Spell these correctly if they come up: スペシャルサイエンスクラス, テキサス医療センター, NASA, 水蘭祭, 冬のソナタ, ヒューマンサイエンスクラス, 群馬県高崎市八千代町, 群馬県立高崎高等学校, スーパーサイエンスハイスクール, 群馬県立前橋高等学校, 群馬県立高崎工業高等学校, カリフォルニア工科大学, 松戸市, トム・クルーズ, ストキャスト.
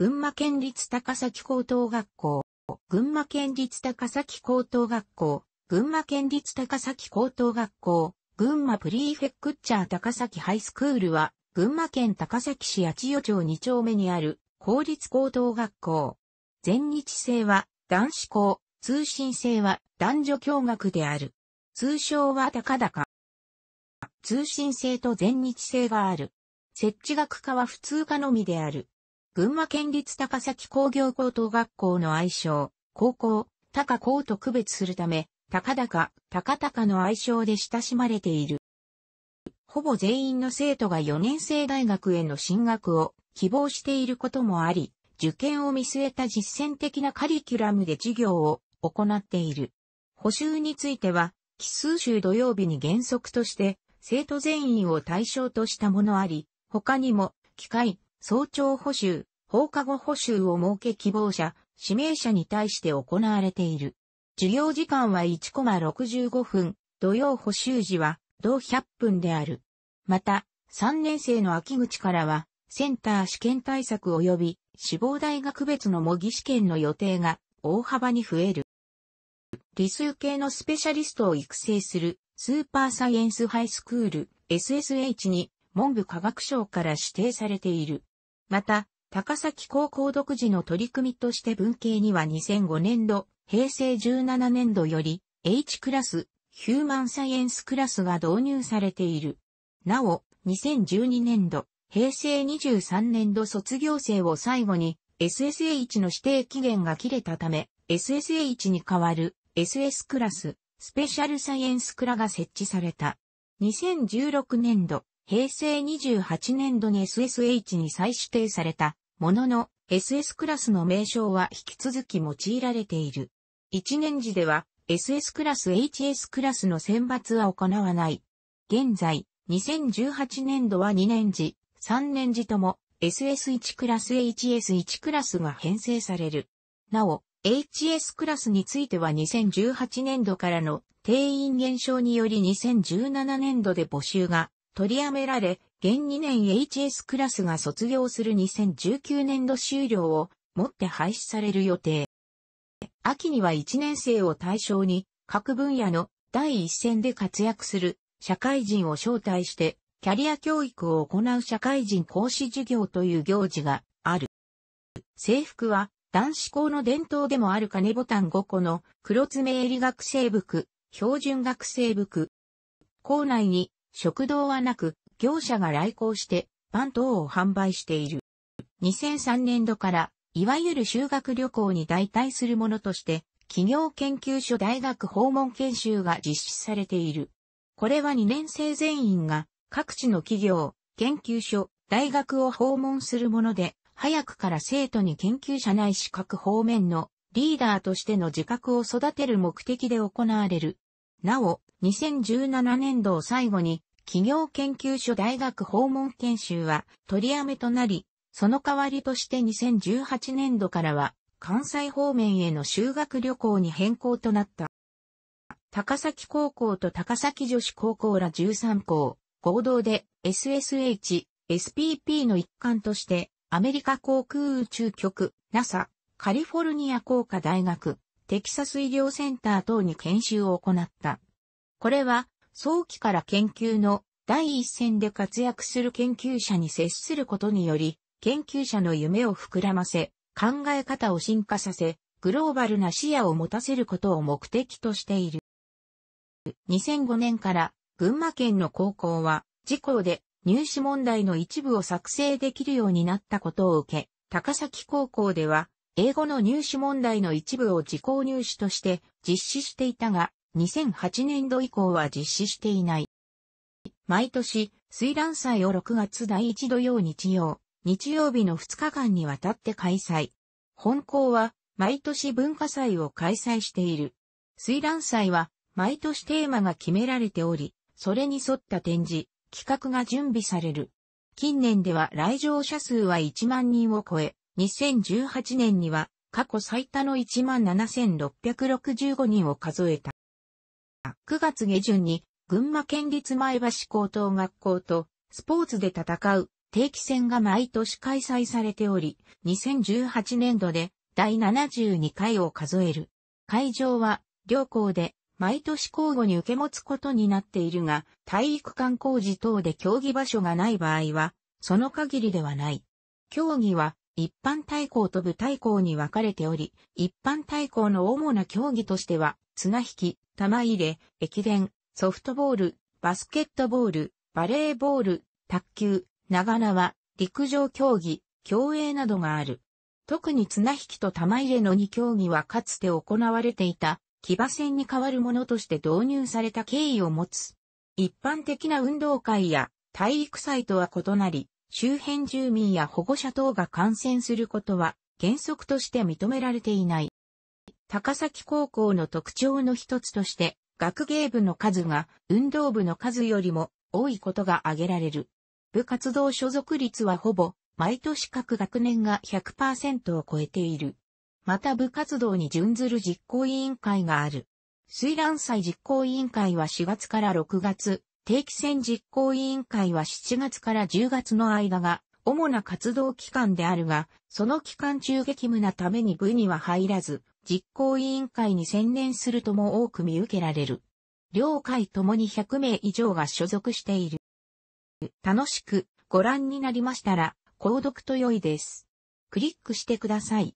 群馬県立高崎高等学校、群馬県立高崎高等学校、群馬県立高崎高等学校、群馬プリーフェクチャー高崎ハイスクールは、群馬県高崎市八千代町2丁目にある公立高等学校。全日制は男子校、通信制は男女共学である。通称は高々。通信制と全日制がある。設置学科は普通科のみである。群馬県立高崎工業高等学校の愛称、高校、高校と区別するため、高々、高々の愛称で親しまれている。ほぼ全員の生徒が4年制大学への進学を希望していることもあり、受験を見据えた実践的なカリキュラムで授業を行っている。補習については、奇数週土曜日に原則として、生徒全員を対象としたものあり、他にも、機会、早朝補習、放課後補習を設け希望者、指名者に対して行われている。授業時間は1コマ65分、土曜補習時は、同100分である。また、3年生の秋口からは、センター試験対策及び、志望大学別の模擬試験の予定が大幅に増える。理数系のスペシャリストを育成するスーパーサイエンスハイスクール SSH に文部科学省から指定されている。また、高崎高校独自の取り組みとして文系には2005年度、平成17年度より H クラス、ヒューマンサイエンスクラスが導入されている。なお、2012年度、平成23年度卒業生を最後に SSH の指定期限が切れたため、SSH に代わる SS クラス、スペシャルサイエンスクラが設置された。2016年度、平成28年度に SSH に再指定されたものの、SS クラスの名称は引き続き用いられている。1年次では、SS クラス、HS クラスの選抜は行わない。現在、2018年度は2年次。3年次とも SS1 クラス HS1 クラスが編成される。なお、HS クラスについては2018年度からの定員減少により2017年度で募集が取りやめられ、現2年 HS クラスが卒業する2019年度終了をもって廃止される予定。秋には1年生を対象に各分野の第一線で活躍する社会人を招待して、キャリア教育を行う社会人講師授業という行事がある。制服は男子校の伝統でもある金ボタン5個の黒爪襟学生服、標準学生服。校内に食堂はなく業者が来校してパン等を販売している。2003年度からいわゆる修学旅行に代替するものとして企業研究所大学訪問研修が実施されている。これは2年生全員が各地の企業、研究所、大学を訪問するもので、早くから生徒に研究者ないし各方面のリーダーとしての自覚を育てる目的で行われる。なお、2017年度を最後に、企業研究所大学訪問研修は取りやめとなり、その代わりとして2018年度からは、関西方面への修学旅行に変更となった。高崎高校と高崎女子高校ら13校。合同で SSH、SPP の一環としてアメリカ航空宇宙局、NASA、カリフォルニア工科大学、テキサス医療センター等に研修を行った。これは早期から研究の第一線で活躍する研究者に接することにより、研究者の夢を膨らませ、考え方を進化させ、グローバルな視野を持たせることを目的としている。2005年から群馬県の高校は、自校で入試問題の一部を作成できるようになったことを受け、高崎高校では、英語の入試問題の一部を自校入試として実施していたが、2008年度以降は実施していない。毎年、水蘭祭を6月第1土曜日曜、日曜日の2日間にわたって開催。本校は、毎年文化祭を開催している。水蘭祭は、毎年テーマが決められており、それに沿った展示、企画が準備される。近年では来場者数は1万人を超え、2018年には過去最多の 17,665 人を数えた。9月下旬に群馬県立前橋高等学校とスポーツで戦う定期選が毎年開催されており、2018年度で第72回を数える。会場は両校で毎年交互に受け持つことになっているが、体育館工事等で競技場所がない場合は、その限りではない。競技は一般対抗と部対抗に分かれており、一般対抗の主な競技としては、綱引き、玉入れ、駅伝、ソフトボール、バスケットボール、バレーボール、卓球、長縄、陸上競技、競泳などがある。特に綱引きと玉入れの2競技はかつて行われていた騎馬戦に代わるものとして導入された経緯を持つ。一般的な運動会や体育祭とは異なり、周辺住民や保護者等が観戦することは原則として認められていない。高崎高校の特徴の一つとして、学芸部の数が運動部の数よりも多いことが挙げられる。部活動所属率はほぼ毎年各学年が 100% を超えている。また部活動に準ずる実行委員会がある。水蘭祭実行委員会は4月から6月、定期選実行委員会は7月から10月の間が主な活動期間であるが、その期間中激務なために部には入らず、実行委員会に専念するとも多く見受けられる。両会ともに100名以上が所属している。楽しくご覧になりましたら、購読と良いです。クリックしてください。